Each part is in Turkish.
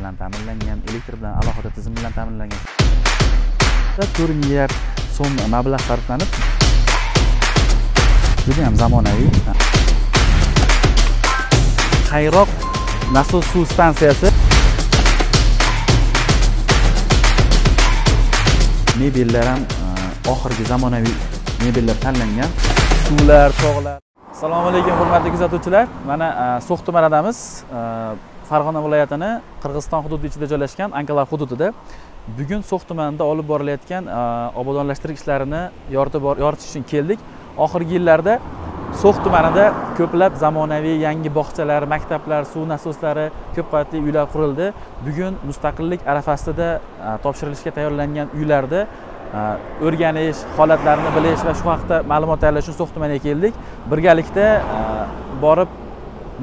bilan ta'minlangan, elektr bilan alohida tizim bilan ta'minlangan. 4 milliard so'm mablag' sarflanib juda ham zamonaviy Qayroq nasos suv stansiyasi mebellar ham oxirgi zamonaviy mebellar tanlangan. Suvlar, tog'lar. Assalomu alaykum hurmatli kuzatuvchilar. Mana So'x tumanidamiz, Farg'ona viloyatini Qirg'iziston hududi ichida joylashgan Anklav hududida bugun So'x tumanida olib borilayotgan obodonlashtirish ishlarini yoritish uchun keldik. Oxirgi yillarda So'x tumanida ko'plab zamonaviy yangi bog'chalar, maktablar, suv nasoslari, ko'p qavatli uylar qurildi. Bugun mustaqillik arafasida topshirilishga tayyorlangan uylarda o'rganish, holatlarini bilish va shu haqda ma'lumot olish uchun So'x tumaniga keldik. Birgalikda borib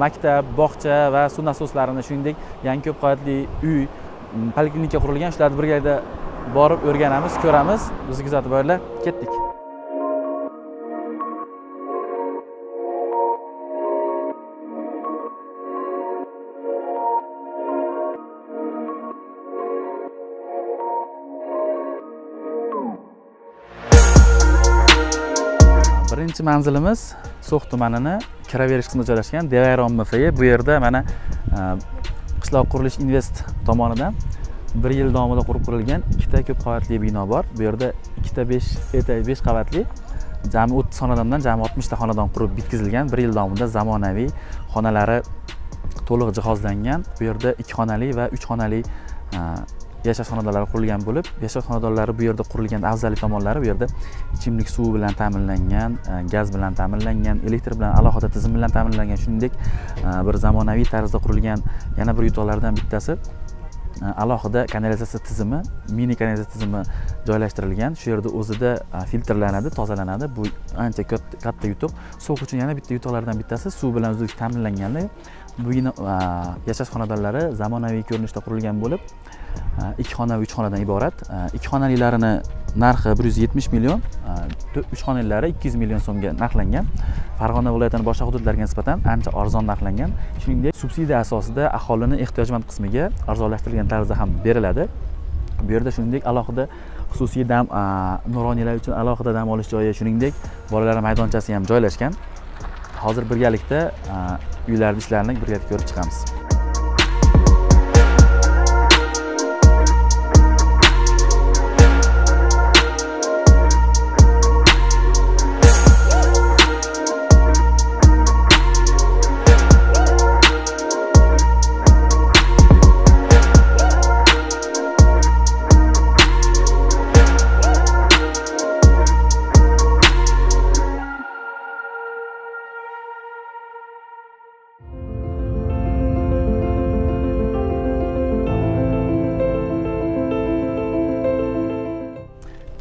maktab, bog'cha va suv nasoslarini, shuningdek yangi ko'p qavatli uy, poliklinika qurilgan, shularni birgalikda borib o'rganamiz, ko'ramiz. Bizni kuzatib boringlar, ketdik. Birinchi manzilimiz So'x tumanini kiraverish qismida joylashgan Devayron MFY. Bu yerda mana qishloq qurilish invest tomonidan 1 yil davomida qurib qurilgan ikkita ko'p qavatli bino bor. Bu yerda ikkita 5 qavatli jami 30 xonadondan jami 60 ta xonadon qurib bitkazilgan. 1 yil davomida zamonaviy xonalari to'liq jihozlangan. Bu yerda 2 xonali va 3 xonali yashash xonadonlari qurilgan bo'lib, yashash xonadonlari bu yerda qurilgan afzallik tomonlari bu yerda ichimlik suvi bilan ta'minlangan, gaz bilan ta'minlangan, elektr bilan alohida tizim bilan ta'minlangan, shuningdek bir zamonaviy tarzda qurilgan yana bir yutuqlardan bittasi alohida kanalizatsiya tizimi, mini kanalizatsiya tizimi joylashtirilgan. Shu yerda o'zida filtrlanadi, tozalanadi. Bu ancha katta yutuq. Sovuq uchun yana bitta yutuqlardan bittasi suv bilan uzluksiz ta'minlanganda bu yashash xonadonlari zamonaviy ko'rinishda qurilgan bo'lib 2 xona va 3 xonadan iborat. 2 xonalilarini narxi 170 million, 3 xonalilari 200 million so'mga narxlangan. Farg'ona viloyatining boshqa hududlariga nisbatan ancha arzon narxlangan. Shuningdek, subsidiya asosida aholining ehtiyojmand qismiga arzonlashtirilgan tarzda ham beriladi. Bu yerda shuningdek alohida xususiy dam nuroniylar uchun alohida dam olish joyi, shuningdek bolalar maydonchasi ham joylashgan. Hozir birgalikda uylarning ishlarini birgalikda ko'rib chiqamiz.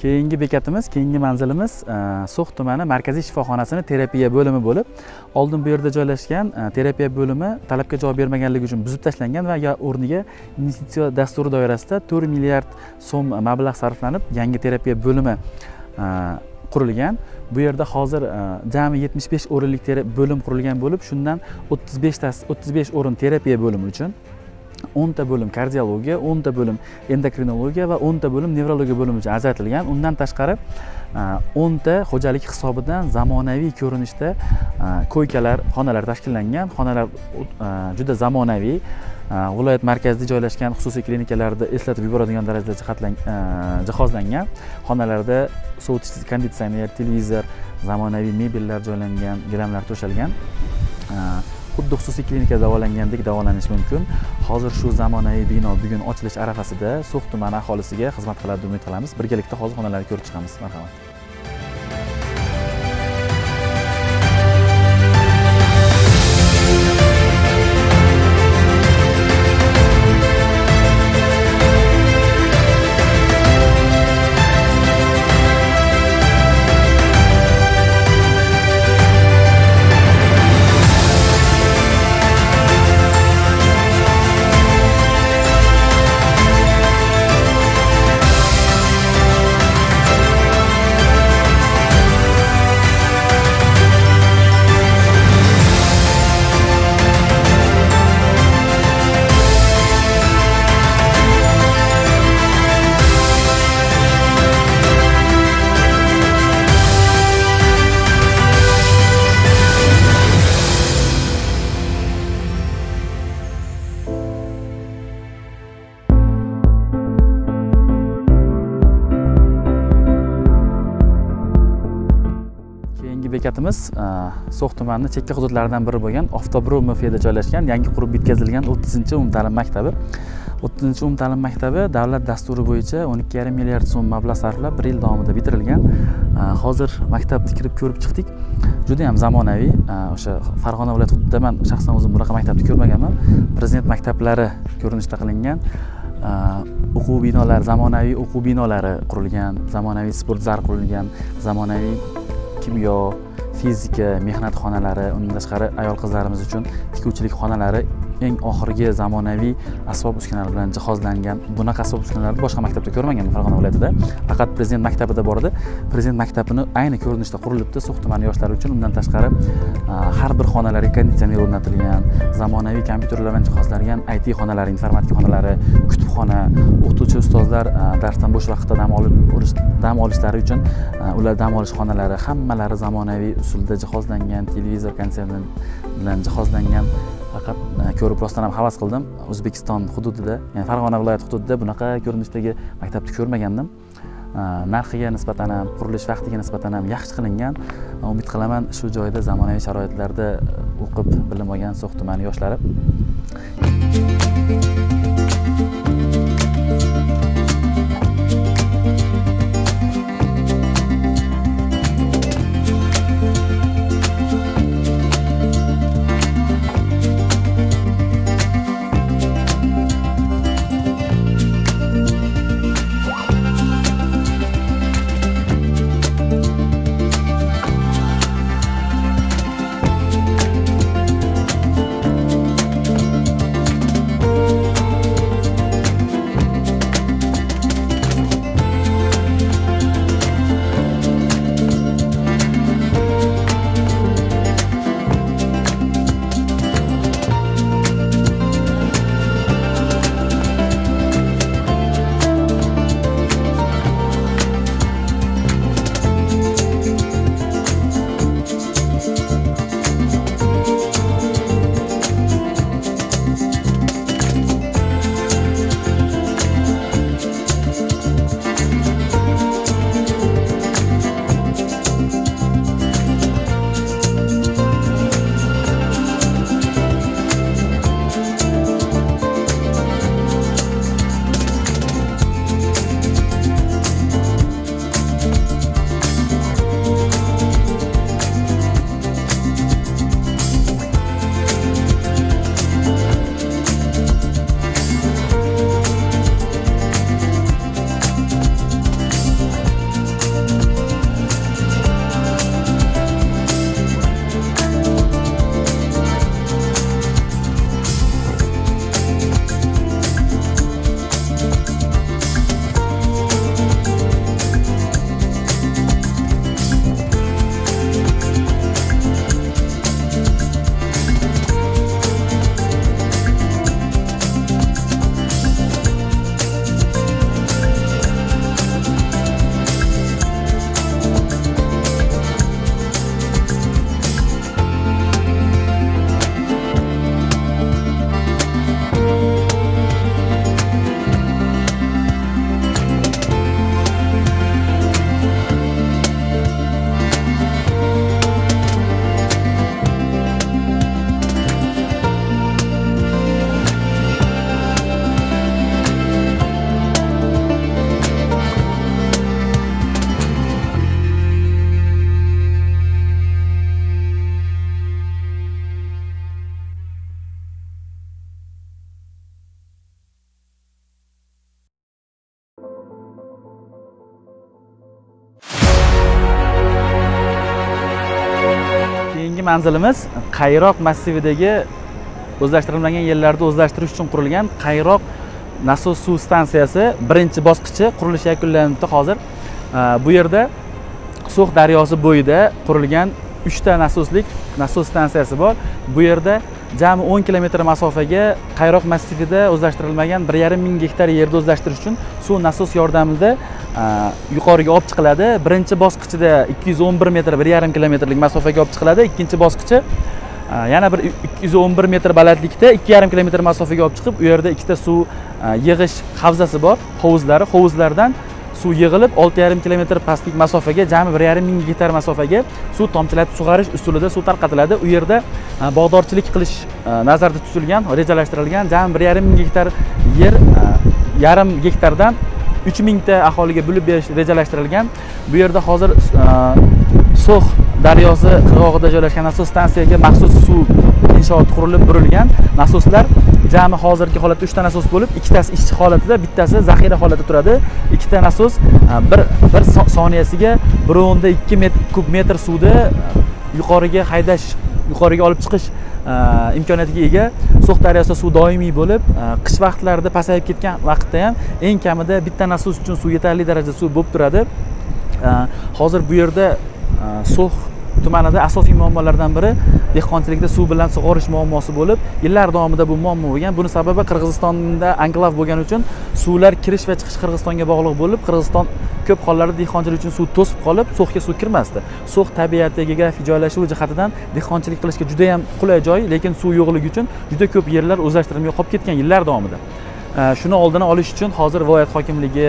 Keyingi bekatimiz, keyingi manzilimiz So'x tumani markaziy shifoxonasini terapiya bo'limi bo'lib, oldin bu yerda joylashgan terapiya bo'limi talabga javob bermaganligi uchun buzib tashlangan va o'rniga investitsiya dasturi doirasida 4 milliard so'm mablag' sarflanib yangi terapiya bo'limi qurilgan. Bu yerda hozir jami 75 o'rinlik bo'lim qurilgan bo'lib, shundan 35 o'rin terapiya bo'limi uchun 10 ta bölüm kardiologiya, 10 ta bölüm endokrinologiya va 10 ta bölüm nevrologiya bölümü uchun ajratilgan. Undan tashqari 10 ta xo'jalik hisobidan zamonaviy ko'rinishda koykalar, xonalar tashkillangan. Xonalar juda zamonaviy, viloyat markazida joylashgan xususiy klinikalarda eslatib yuboradigan darajada jihozlangan. Xonalarda sovutish, konditsioner, televizor, zamonaviy mebellar joylangan, gilamlar to'shalgan. Xuddi xususiy klinikada davolangandek davolanish mumkin. Hozir shu zamonaviy bino bugun ochilish arafasida So'x tumani aholisiga xizmat qiladi deb umid qilamiz. Birgalikda hozir xonalarni ko'rib chiqamiz. Marhamat. Mamlakatimiz So'x tumanining chekka hududlaridan biri bo'lgan Avtobro MFda joylashgan, yangi qurib bitkazilgan 30-umumta'lim maktabi. 30-umumta'lim maktabi davlat dasturi bo'yicha 12,5 milliard so'm mablag' sarflab 1 yil davomida bitirilgan. Hozir maktabni kirib ko'rib chiqdik. Juda ham zamonaviy. O'sha Farg'ona viloyati hududida men shaxsan o'zim bunaqa maktabni ko'rmaganman. Prezident maktablari ko'rinishda qilingan. O'quv binolari, zamonaviy o'quv binolari qurilgan, zamonaviy sport zali qurilgan, zamonaviy kimyo, fizika, mehnat xonalari, undan tashqari ayol qizlarimiz uchun tikuvchilik xonalari eng oxirgi zamonaviy asbob uskunalar bilan jihozlangan. Bunaqa asbob uskunalarni boshqa maktabda ko'rmaganman Farg'ona viloyatida. Faqat prezident maktabida bor edi. Prezident maktabini ayni ko'rinishda qurilibdi So'x tumani yoshlari uchun. Undan tashqari har bir xonalariga konditsioner o'rnatilgan, zamonaviy kompyuterlar bilan jihozlangan IT xonalari, informatika xonalari, kutubxona, o'qituvchi ustozlar darsdan bo'sh vaqtda dam olishlari uchun ular dam olish xonalari hammalari zamonaviy usulda jihozlangan, televizor konsertlar bilan jihozlangan. Faqat ko'rib rostdan ham havas qildim. Uzbekiston hududida, ya'ni Farg'ona viloyati hududida bunaqa ko'rinishdagi maktabni ko'rmagandim. Narxiga nisbatan ham, qurilish vaqtiga nisbatan ham yaxshi qilingan. Umid qilaman, shu joyda zamonaviy sharoitlarda o'qib bilim olgan So'x tumani yoshlari manzilimiz Qayroq massividagi o'zlashtirilmagan yerlarni o'zlashtirish uchun qurilgan Qayroq nasos suv stansiyasi birinchi bosqichi qurilishi yakunlanmoqda hozir. Bu yerda So'x daryosi bo'yida qurilgan 3 ta nasoslik nasos stansiyasi bor. Bu yerda jami 10 kilometr masofaga Qayroq massivida o'zlashtirilmagan 1,5 ming gektar yerni o'zlashtirish uchun suv nasos yordamida yuqoriga olib chiqiladi. Birinchi bosqichida 211 metr 1,5 kilometrlik masofaga olib chiqiladi. Ikkinchi bosqichi yana bir 211 metr balandlikda 2,5 kilometr masofaga olib chiqib, u yerda ikkita suv yig'ish havzasi bor, hovuzlari. Hovuzlardan suv yig'ilib 6,5 kilometr pastlik masofega, jami 1,5 ming gektar masofega suv tomchilatib sug'arish usulida suv tarqatiladi. U yerda bog'dorchilik qilish nazarda tutilgan, rejalashtirilgan jami 1,5 ming gektar yer yarim gektardan 3,000 ta aholiga bo'lib berish rejalashtirilgan. Bu yerda hozir So'x daryosi qirg'og'ida joylashgan nasos stansiyaga maxsus suv inshoti qurilib burilgan. Nasoslar jami hozirgi holatda 3 ta nasos bo'lib, 2 tasi ishchi holatida, bittasi zaxira holatida turadi. 2 ta nasos bir soniyasiga 1,2 kub metr suvni yuqoriga haydash, yuqoriga olib chiqish imkoniyatiga ega. So'x daryosida suv doimiy bo'lib, qish vaqtlarida pasayib ketgan vaqtda ham eng kamida bitta nasos uchun suv yetarli darajada suv bo'lib turadi. Hozir bu yerda So'x tumanida asosiy muammolardan biri dehqonchilikda suv bilan sug'orish muammosi bo'lib, yillar davomida bu muammo bo'lgan. Buni sababi Qirg'izistonda anklav bo'lgani uchun suvlar kirish va chiqish Qirg'izistonga bog'liq bo'lib, Qirg'iziston ko'p hollarda dehqonchilik uchun suv to'sib qolib, So'xga suv kirmasdi. So'x tabiati, geografik joylashuvi jihatidan dehqonchilik qilishga juda ham qulay joy, lekin suv yo'qligi uchun juda ko'p yerlar o'zlashtirilmay qolib ketgan yillar davomida. Shuni oldini olish uchun hozir viloyat hokimligi,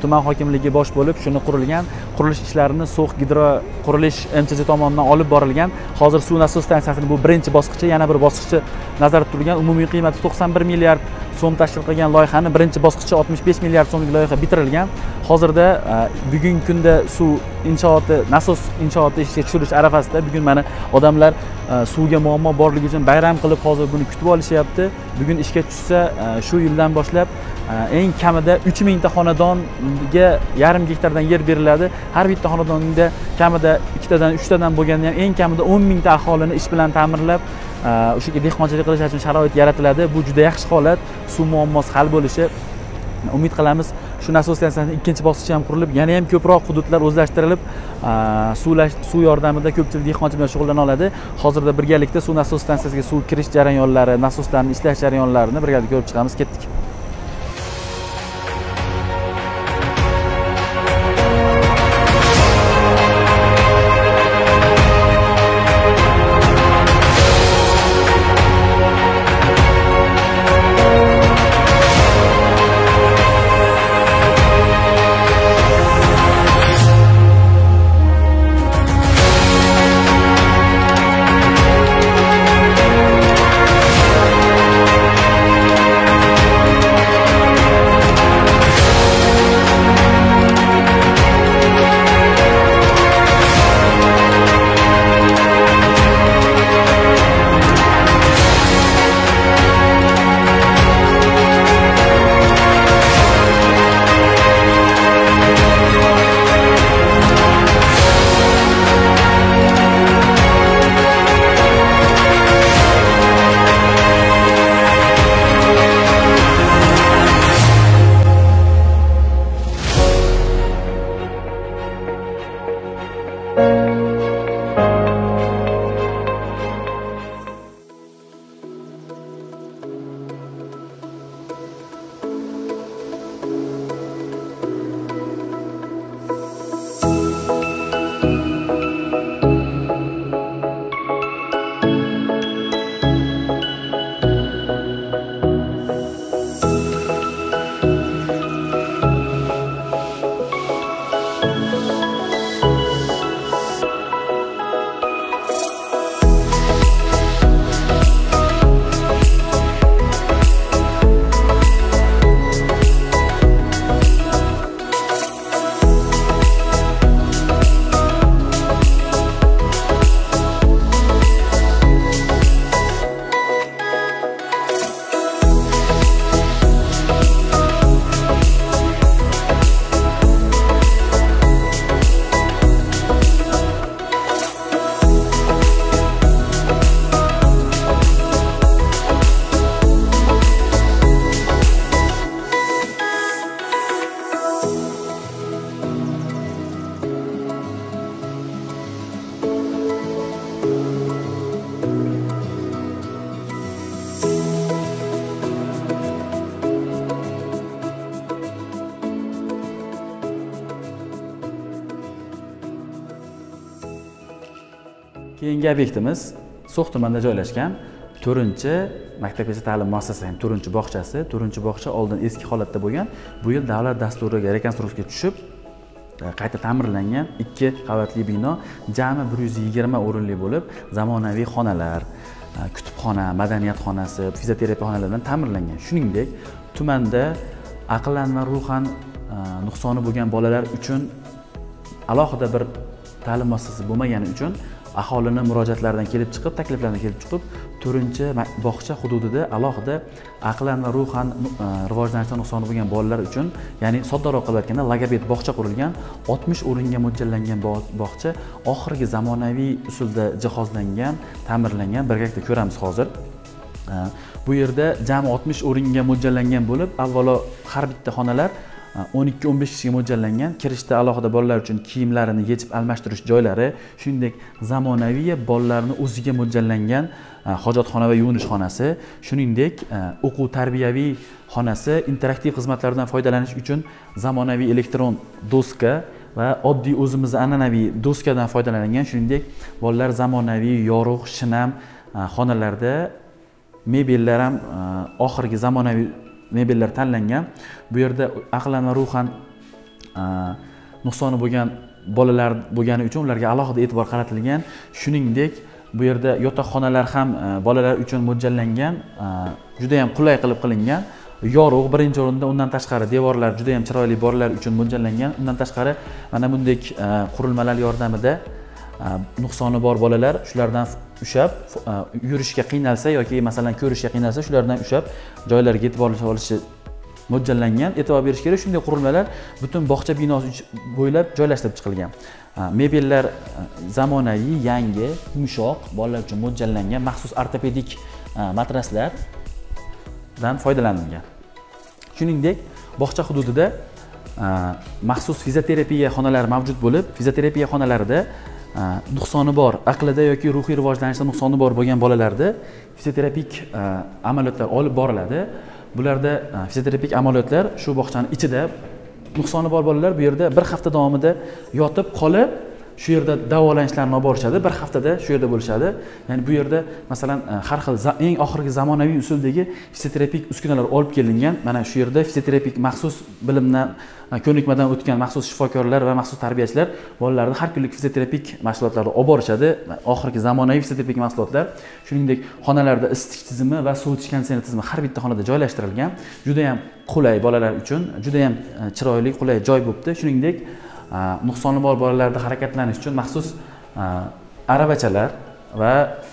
tuman hokimligi bosh bo'lib shuni qurilgan, qurilish ishlarini So'x gidro qurilish MCJ tomonidan olib borilgan. Hozir suv nasos stansiyasining bu birinchi bosqichi, yana bir bosqichi nazarda tutilgan. Umumiy qiymati 91 milliard so'm tashkil qilgan loyihani birinchi bosqichi 65 milliard so'mlik loyiha bitirilgan. Hozirda bugungi kunda suv inshooti, nasos inshooti ishga tushirish arafasida. Bugun mana odamlar suvga muammo borligi uchun bayram qilib hozir buni kutib olishyapti. Bugun ishga tushsa shu dan boshlab eng kamida 3,000 ta xonadonga yarim gektardan yer beriladi. Har bitta xonadonda kamida 2 tadan 3 tadan bo'lganda ham eng kamida 10,000 ta aholini ish bilan ta'minlab, o'sha dehqonchilik qilish uchun sharoit yaratiladi. Bu juda yaxshi holat, suv muammosi hal bo'lishi. Umid qilamiz, shu nasos stansiyasining ikkinchi bosqichi ham qurilib, yana ham ko'proq hududlar o'zlashtirilib, suv yordamida ko'pchilik dehqonchilik bilan shug'ullana oladi. Hozirda birgalikda suv nasos stansiyasiga suv kirish jarayonlari, nasoslarni ishlash jarayonlarini birgalikda ko'rib chiqamiz. Ketdik. Keyingi obyektimiz So'x tumanida joylashgan to'rtinchi maktabgacha ta'lim muassasasi ham to'rtinchi bog'chasi, to'rtinchi bog'cha oldin eski holatda bo'lgan. Bu yil davlat dasturiga rekonstruksiyaga tushib, qayta ta'mirlangan 2 qavatli bino, jami 120 o'rinli bo'lib, zamonaviy xonalar, kutubxona, madaniyat xonasi, fizioterapiya xonalaridan ta'mirlangan. Shuningdek, tumanda aqlan va ruhan nuqsoni bo'lgan bolalar uchun alohida bir ta'lim muassasasi bo'lmagani uchun aholining murojaatlaridan kelib chiqib, takliflardan kelib chiqib, 4-bog'cha hududida alohida aqlan va ruhan rivojlanishdan nuqsoni bo'lgan bolalar uchun, ya'ni soddaroq qilib aytganda, logoped bog'cha qurilgan, 60 o'ringa mo'ljallangan bog'cha, oxirgi zamonaviy usulda jihozlangan, ta'mirlangan, birgalikda ko'ramiz hozir. Bu yerda jami 60 o'ringa mo'ljallangan bo'lib, avvalo har bitta xonalar 12-15 kishiga mo'ljallangan. Kirishda alohida bolalar uchun kiyimlarini yechib almashtirish joylari, shuningdek zamonaviy bolalarni o'ziga mo'ljallangan hojatxona va yuvinish xonasi, shuningdek o'quv tarbiyaviy xonasi, interaktiv xizmatlardan foydalanish uchun zamonaviy elektron doska va oddiy o'zimizni an'anaviy doskadan foydalangan. Shuningdek bolalar zamonaviy yorug', shinam xonalarda mebellar ham oxirgi zamonaviy mebellar tanlangan. Bu yerda aqlan va ruhan nuqsoni bo'lgan bolalar bo'lgani uchun ularga alohida e'tibor qaratilgan. Shuningdek, bu yerda yotoqxonalar ham bolalar uchun mo'ljallangan, juda ham qulay qilib qilingan. Yorug' birinchi o'rinda, undan tashqari devorlar juda ham chiroyli bolalar uchun mo'ljallangan. Undan tashqari mana bunday qurilmalar yordamida nuqsoni bor bolalar shulardan ushab, yurishga qiynalsa yoki masalan ko'rishga qiynalsa, shulardan ushab joylarga yetib olishi mo'ljallangan. E'tibor berish kerak, shunday qurilmalar butun bog'cha binosi bo'ylab joylashtirib chiqilgan. Mebellar zamonaviy, yangi, yumshoq, bolalar uchun mo'ljallangan, maxsus ortopedik matraslardan foydalanilgan. Shuningdek, bog'cha hududida maxsus fizioterapiya xonalari mavjud bo'lib, fizioterapiya xonalarida nuqsoni bor, aqlida yoki ruhiy rivojlanishda nuqsoni bor bo'lgan bolalarda fizioterapik amaliyotlar olib boriladi. Bularda fizioterapik amaliyotlar shu bog'chaning ichida. Nuqsoni bor bolalar bu yerda 1 hafta davomida yotib qolib, shu yerda davolanishlarni olib borishadi. 1 haftada shu yerda bo'lishadi. Ya'ni bu yerda masalan har xil eng oxirgi zamonaviy usuldagi fizioterapik uskunalar olib kelingan. Mana shu yerda fizioterapik maxsus bilimdan ko'nikmadan o'tgan maxsus shifokorlar va maxsus tarbiyachilar bolalarni har kunlik fizioterapik mashg'ulotlarga olib borishadi. Oxirgi zamonaviy fizioterapik mashg'ulotlar. Shuningdek, xonalarda isitish tizimi va sovutish konditsioner tizimi har bitta xonada joylashtirilgan. Juda ham qulay bolalar uchun, juda ham chiroyli, qulay joy bo'pti. Shuningdek, nuqsoni bor bolalarda harakatlanish uchun maxsus aravachalar va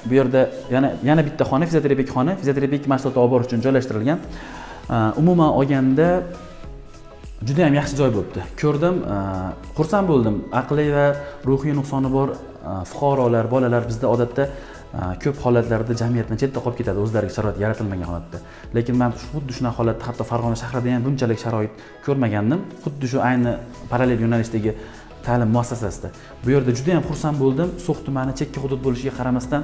bu yerda yana bitta xona fizioterapik xona, fizioterapik mashg'ulot olib borish uchun joylashtirilgan. Umuman olganda juda ham yaxshi joy bo'libdi. Ko'rdim, xursand bo'ldim. Aqliy va ruhiy nuqsoni bor fuqarolar, bolalar bizda odatda ko'p holatlarda jamiyatdan chetda qolib ketadi, o'zlariga sharoit yaratilmagan holatda. Lekin men xuddi shunaqa holatda hatto Farg'ona shahrida ham bunchalik sharoit ko'rmagandim. Xuddi shu ayni parallel yo'nalishdagi ta'lim muassasasida. Bu yerda juda ham xursand bo'ldim. So'x tumani chekka hudud bo'lishiga qaramasdan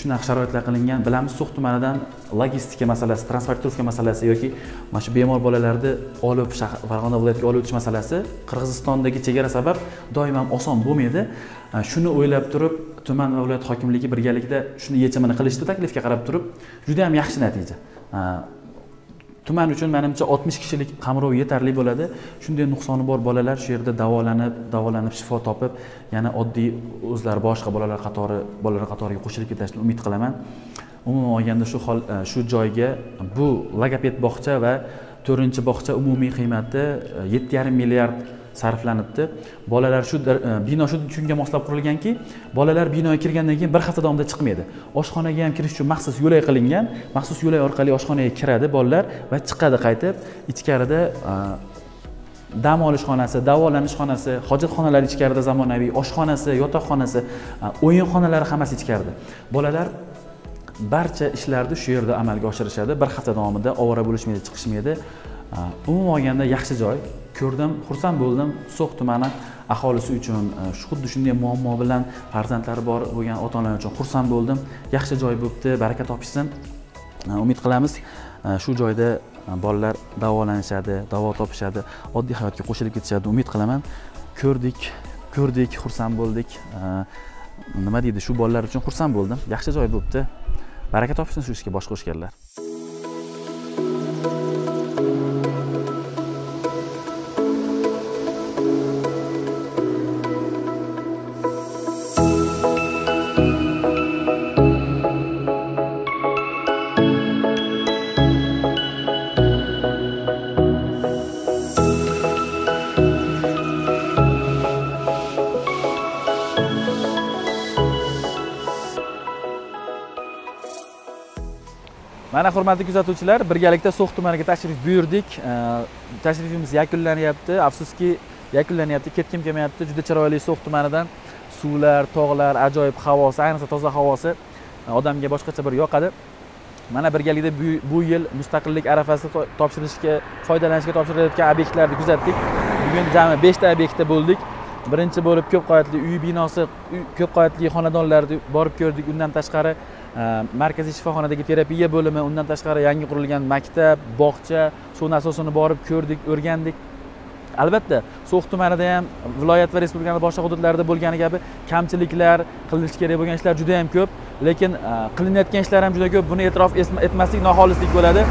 shunaqa sharoitlar qilingan. Bilamiz, So'x tumanidan logistika masalasi, transportirovka masalasi yoki mana shu bemor bolalarni olib Farg'ona viloyatiga olib o'tish masalasi Qirg'izistondagi chegara sabab doim ham oson bo'lmaydi. Shuni o'ylab turib, tuman va viloyat hokimligi birgalikda shuni yechimini qilishni taklifga qarab turib, juda ham yaxshi natija. Tuman uchun menimcha 60 kishilik qamrov yetarli bo'ladi. Shunday nuqsoni bor bolalar shu yerda davolanib shifo topib, yana oddiy o'zlari boshqa bolalar qatoriga qo'shilib ketishni umid qilaman. Umuman olganda shu joyga bu logoped bog'cha va 4-bog'cha umumiy qiymati 7,5 milliard sarflanibdi. Bolalar bino shu shunga moslab qurilganki, bolalar binoga kirgandan keyin 1 hafta davomida chiqmaydi. Oshxonaga ham kirish uchun maxsus yo'lak qilingan, maxsus yo'lak orqali oshxonaga kiradi bolalar va chiqadi qaytib. Ichkarida dam olish xonasi, davolanish xonasi, hojatxonalar ichkarida, zamonaviy oshxonasi, yotoqxonasi, o'yin xonalari hammasi ichkarida. Bolalar barcha ishlarni shu yerda amalga oshirishadi. 1 hafta davomida ovora bo'lishmaydi, chiqishmaydi. Umuman olganda yaxshi joy. Ko'rdim, xursand bo'ldim. So'x tumani aholisi uchun, xuddi shunday muammo bilan farzandlari bor bo'lgan ota-onalar uchun xursand bo'ldim. Yaxshi joy bo'pti, baraka topishsin. Umid qilamiz, shu joyda bolalar davolanishadi, davo topishadi, oddiy hayotga qo'shilib ketishadi, umid qilaman. Ko'rdik, xursand bo'ldik. Nima deydi, shu bolalar uchun xursand bo'ldim. Yaxshi joy bo'pti. baraka topsin shu ishga bosh qo'shganlar. Mana hurmatli kuzatuvchilar, birgalikda So'x tumaniga tashrif buyurdik. Tashrifimiz yakunlanyapti. Afsuski, yakunlanyapti, ketkim kelmayapti. Juda chiroyli So'x tumanidan suvlar, tog'lar, ajoyib havosi, ayniqsa toza havosi odamga boshqacha bir yoqadi. Mana birgalikda bu yil mustaqillik arafasida topshirishga, foydalanishga topshirilayotgan obyektlarni kuzatdik. Bugun jami 5 ta obyektda bo'ldik. Birinchi bo'lib ko'p qavatli uy binosi, ko'p qavatli xonadonlarni borib ko'rdik. Undan tashqari markaziy shifoxonadagi terapiya bo'limi, undan tashqari yangi qurilgan maktab, bog'cha, suvni asosini borib ko'rdik, o'rgandik. Albatta, So'x tumanida ham, viloyat va respublikaning boshqa hududlarida bo'lgani kabi kamchiliklar, qilinish kerak bo'lgan ishlar juda ham ko'p, lekin qilinayotgan ishlar ham juda ko'p. Buni e'tirof etmaslik noxolislik bo'ladi.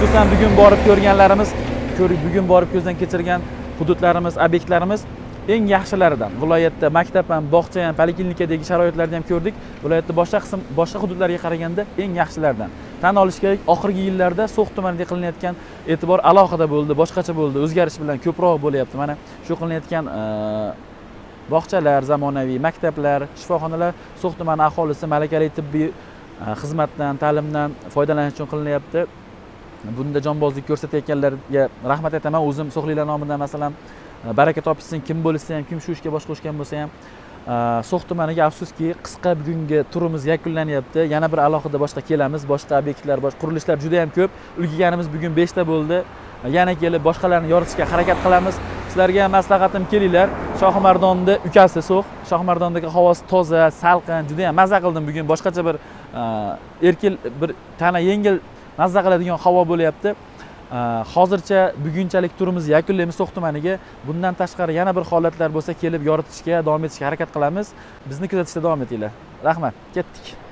Xususan bugun borib ko'rganlarimiz, bugun borib ko'zdan kechirgan hududlarimiz, obyektlarimiz eng yaxshilaridan. Viloyatda maktab ham, bog'cha ham, poliklinikadagi sharoitlarni ham ko'rdik. Viloyatda boshqa hududlarga qaraganda eng yaxshilaridan. Tan olish kerak, oxirgi yillarda So'x tumanida qilinayotgan e'tibor alohida bo'ldi, boshqacha bo'ldi, o'zgarish bilan ko'proq bo'lyapti. Mana shu qilinayotgan bog'chalar, zamonaviy maktablar, shifoxonalar So'x tumani aholisi malakali tibbiy xizmatdan, ta'limdan foydalanish uchun qilinyapti. Bunda jonbozlik ko'rsatayotganlarga rahmat aytaman. O'zim So'xliklar nomidan masalan baraka topsin, kim bo'lsa ham, kim shu ishga bosh qo'shgan bo'lsa ham, So'x tumaniga afsuski qisqa bugungi turimiz yakunlanyapti. Yana bir alohida boshqa kelamiz, boshqa obyektlar, boshqa qurilishlar juda ham ko'p. Ulgiganimiz bugun 5 ta bo'ldi. Yana kelib boshqalarni yoritishga harakat qilamiz. Sizlarga ham maslahatim, kelinglar. Shohimardonda ukasi So'x, Shohimardondagi havosi toza, salqin, juda ham mazza qildim bugun. Boshqacha bir erkin, bir tana yengil mazza qiladigan havo bo'lyapti. Hozircha bugunchalik turimizni yakunlaymiz So'x tumaniga. Bundan tashqari yana bir holatlar bo'lsa, kelib yoritishga davom etishga harakat qilamiz. Bizni kuzatishda davom etinglar. Rahmat. Ketdik.